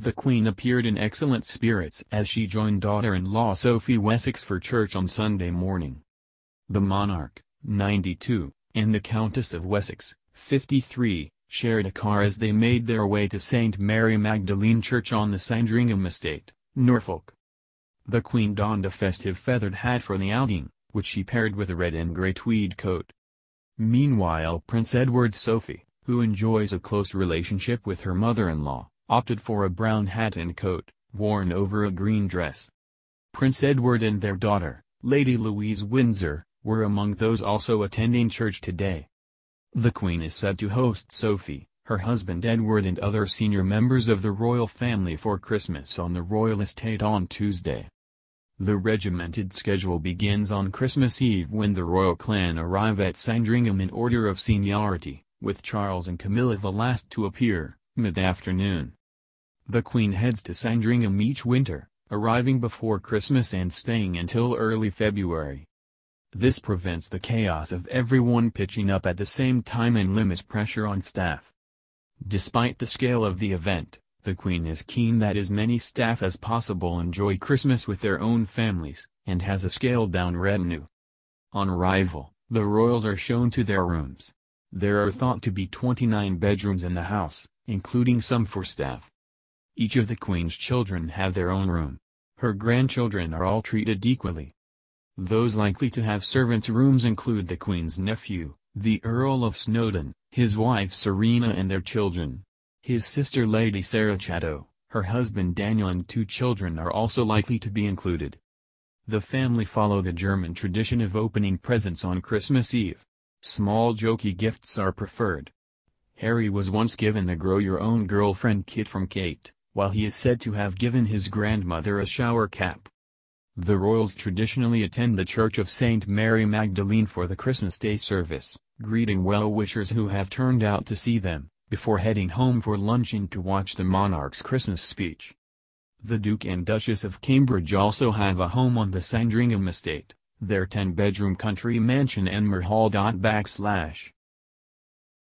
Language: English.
The Queen appeared in excellent spirits as she joined daughter-in-law Sophie Wessex for church on Sunday morning. The monarch, 92, and the Countess of Wessex, 53, shared a car as they made their way to St. Mary Magdalene Church on the Sandringham Estate, Norfolk. The Queen donned a festive feathered hat for the outing, which she paired with a red and grey tweed coat. Meanwhile, Prince Edward's Sophie, who enjoys a close relationship with her mother-in-law, opted for a brown hat and coat, worn over a green dress. Prince Edward and their daughter, Lady Louise Windsor, were among those also attending church today. The Queen is said to host Sophie, her husband Edward, and other senior members of the royal family for Christmas on the royal estate on Tuesday. The regimented schedule begins on Christmas Eve, when the royal clan arrive at Sandringham in order of seniority, with Charles and Camilla the last to appear, mid-afternoon. The Queen heads to Sandringham each winter, arriving before Christmas and staying until early February. This prevents the chaos of everyone pitching up at the same time and limits pressure on staff. Despite the scale of the event, the Queen is keen that as many staff as possible enjoy Christmas with their own families, and has a scaled-down retinue. On arrival, the royals are shown to their rooms. There are thought to be 29 bedrooms in the house, including some for staff. Each of the Queen's children have their own room. Her grandchildren are all treated equally. Those likely to have servants' rooms include the Queen's nephew, the Earl of Snowdon, his wife Serena and their children. His sister Lady Sarah Chatto, her husband Daniel and 2 children are also likely to be included. The family follow the German tradition of opening presents on Christmas Eve. Small jokey gifts are preferred. Harry was once given the Grow Your Own Girlfriend kit from Kate, while he is said to have given his grandmother a shower cap. The royals traditionally attend the Church of St. Mary Magdalene for the Christmas Day service, greeting well-wishers who have turned out to see them, before heading home for luncheon to watch the monarch's Christmas speech. The Duke and Duchess of Cambridge also have a home on the Sandringham Estate, their 10-bedroom country mansion Enmer Hall.